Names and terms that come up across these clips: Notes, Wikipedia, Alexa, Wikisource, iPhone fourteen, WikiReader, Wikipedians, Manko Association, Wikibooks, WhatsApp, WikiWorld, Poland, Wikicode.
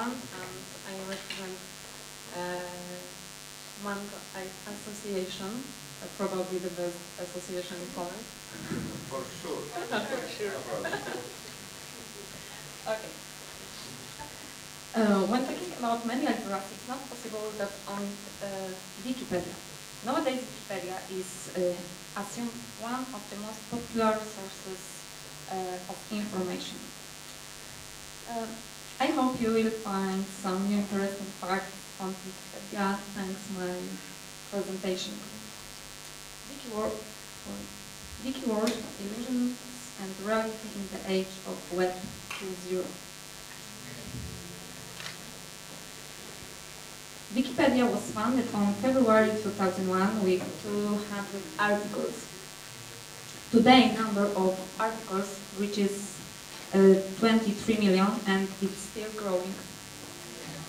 everyone. I represent Manko Association, probably the best association in Poland. For sure. For sure. Okay. When talking about manual drafts, it's not possible that on Wikipedia. Nowadays, Wikipedia is assumed one of the most popular sources of information. I hope you will find some new interesting facts on Wikipedia thanks to my presentation. WikiWorld, illusions and reality in the age of Web 2.0. Wikipedia was founded on February 2001 with 200 articles. Today, the number of articles reaches 23 million and it's still growing.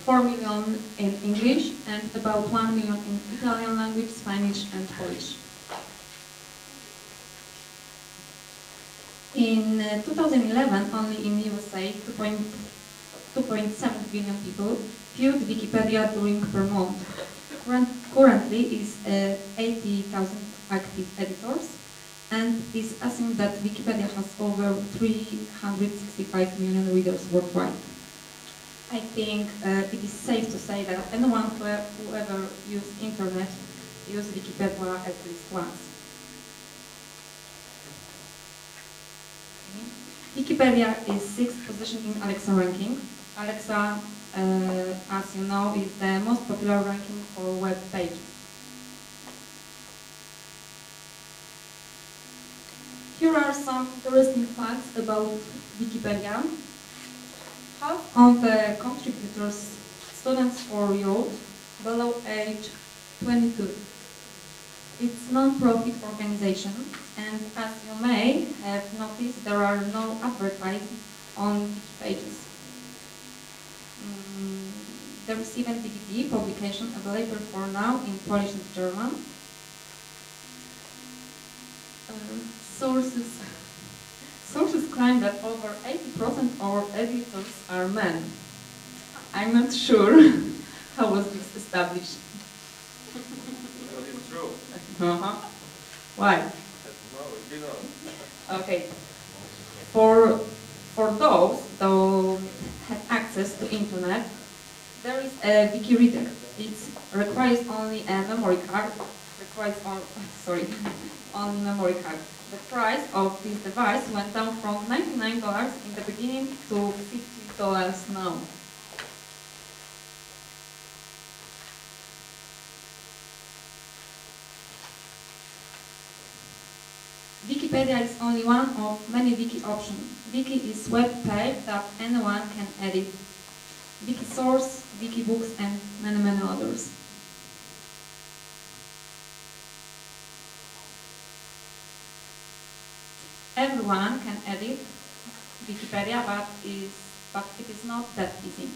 4 million in English and about 1 million in Italian language, Spanish and Polish. In 2011, only in USA, 2.7 billion people viewed Wikipedia during per month. Currently is 80,000 active editors, and is assumed that Wikipedia has over 365 million readers worldwide. I think it is safe to say that anyone who ever used internet used Wikipedia at least once. Wikipedia is sixth position in Alexa ranking. Alexa, as you know, is the most popular ranking for web pages. Here are some interesting facts about Wikipedia. Half of the contributors, students or youth, below age 22. It's a non-profit organization, and as you may have noticed, there are no advertisements on Wiki pages. There is even DVD publication available for now in Polish and German. Sources claim that over 80% of our editors are men. I'm not sure how was this established. Well, it's true. Uh-huh. Why? Okay. For those who have access to internet, there is a WikiReader. It requires only a memory card. On memory card. The price of this device went down from $99 in the beginning to $50 now. Wikipedia is only one of many wiki options. Wiki is a web page that anyone can edit. Wikisource, Wikibooks and many others. Everyone can edit Wikipedia, but it is not that easy.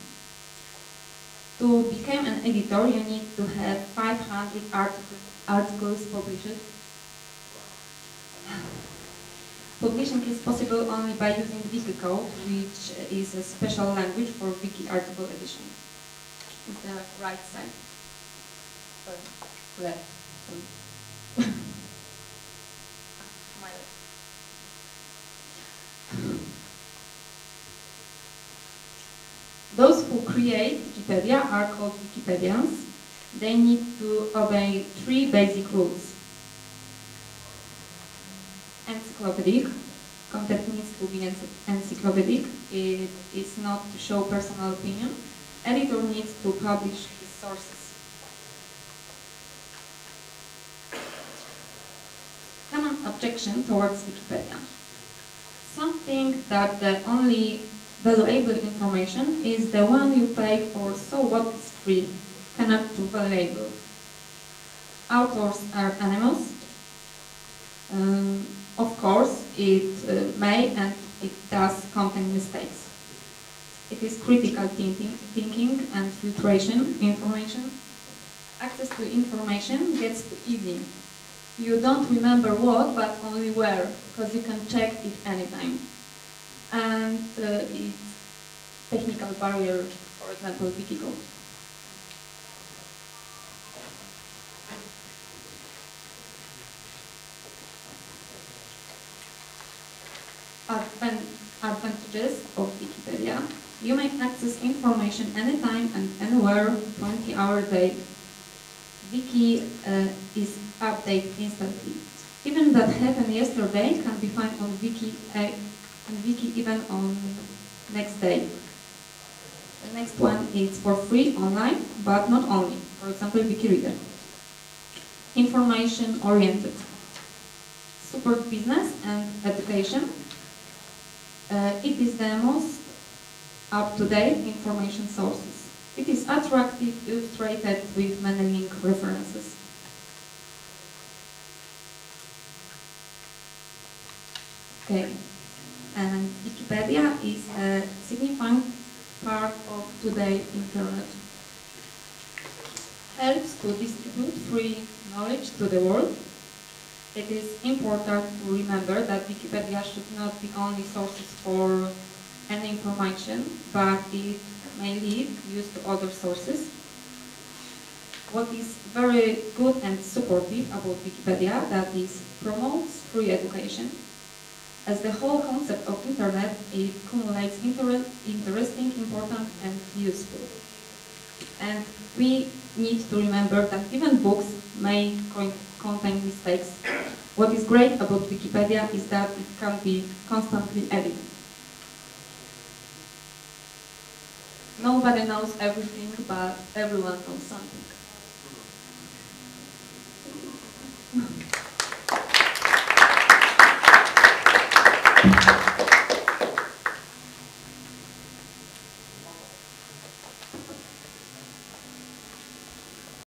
To become an editor, you need to have 500 articles published. Publishing is possible only by using Wikicode, which is a special language for wiki article edition. It's the right side. Left. My left. Those who create Wikipedia are called Wikipedians. They need to obey three basic rules. Encyclopedic. Content needs to be encyclopedic. It is not to show personal opinion. Editor needs to publish his sources. Common objection towards Wikipedia. Something that the only valuable information is the one you pay for, so what is free cannot be valuable. Authors are anonymous. Of course, it may and it does contain mistakes. It is critical thinking and filtration information. Access to information gets too easy. You don't remember what, but only where, because you can check it anytime. And it's technical barrier for example, Wikicode. Advantages of Wikipedia. You may access information anytime and anywhere, 20-hour day. Wiki is updated instantly. Even that happened yesterday can be found on Wiki, even on next day. The next one is for free online, but not only. For example, WikiReader. Information oriented. Support business and education. It is the most up-to-date information sources. It is attractive, illustrated with many link references. Okay, and Wikipedia is a significant part of today's internet. Helps to distribute free knowledge to the world. It is important to remember that Wikipedia should not be only sources for any information, but it may lead use to other sources. What is very good and supportive about Wikipedia, that is, promotes free education. As the whole concept of internet, it accumulates interesting, important, and useful. And we need to remember that even books may contain mistakes. What is great about Wikipedia is that it can be constantly edited. Nobody knows everything, but everyone knows something.